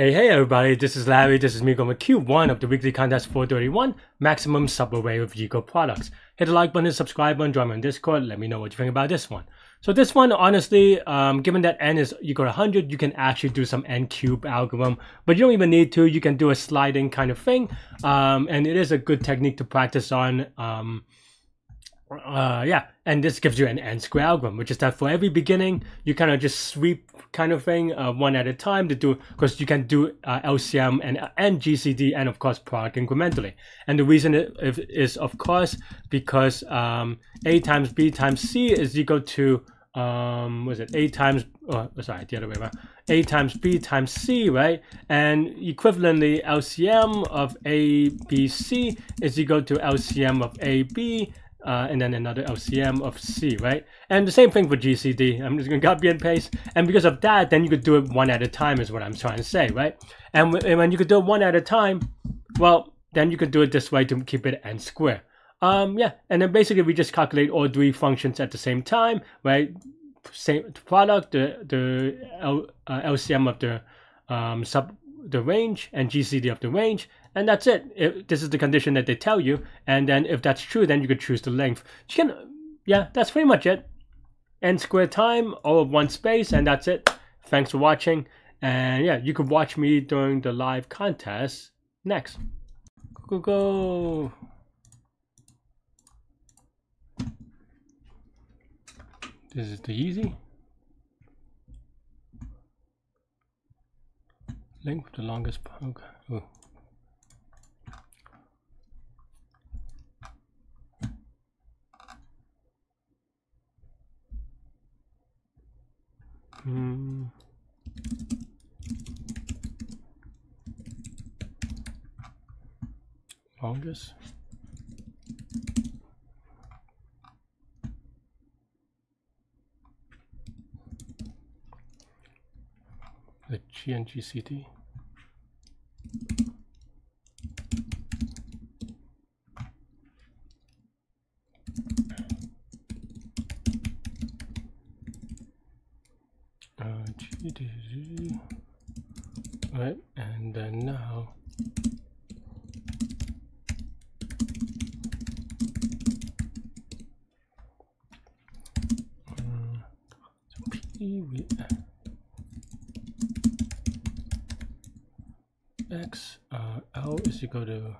Hey everybody, this is Larry, this is Migo with Q1 of the Weekly Contest 431, Maximum Subarray with Equal products. Hit the like button, subscribe button, join me on Discord, let me know what you think about this one. So this one, honestly, given that n is equal to 100, you can actually do some n cube algorithm, but you don't even need to. You can do a sliding kind of thing, and it is a good technique to practice on. And this gives you an n square algorithm, which is that for every beginning, you kind of just sweep kind of thing one at a time to do, because you can do LCM and GCD and of course product incrementally. And the reason is of course because A times B times C is equal to A times B times C, right? And equivalently, LCM of A B C is equal to LCM of A B. And then another LCM of C, right? And the same thing for GCD. I'm just going to copy and paste. And because of that, then you could do it one at a time is what I'm trying to say, right? And when you could do it one at a time, well, then you could do it this way to keep it n squared. And then basically we just calculate all three functions at the same time, right? Same product, the LCM of the range and GCD of the range, and that's it. This is the condition that they tell you, and then if that's true, then you could choose the length. You can, that's pretty much it. N squared time, all of one space, and that's it. Thanks for watching, and yeah, you could watch me during the live contest next. Go. This is the easy. Link with the longest poke. Ooh. Longest. The G and GCD. Right, and then now P with X, L is equal to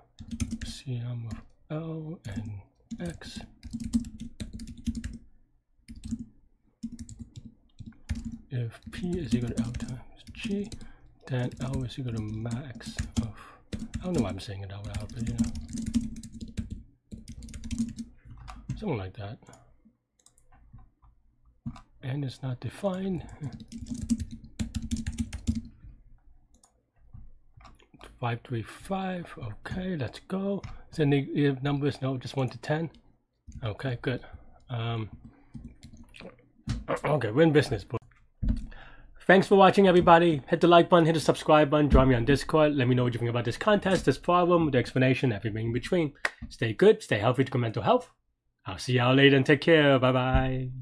CM of L and X. If P is equal to L times G, then L is equal to max of, I don't know why I'm saying it out loud, but you know, something like that. N is not defined. Five, 3, 5. Okay, let's go. So negative numbers, no, just 1 to 10. Okay, good. Okay, we're in business, boy. Thanks for watching, everybody. Hit the like button, hit the subscribe button, join me on Discord. Let me know what you think about this contest, this problem, the explanation, everything in between. Stay good, stay healthy to your mental health. I'll see y'all later and take care. Bye-bye.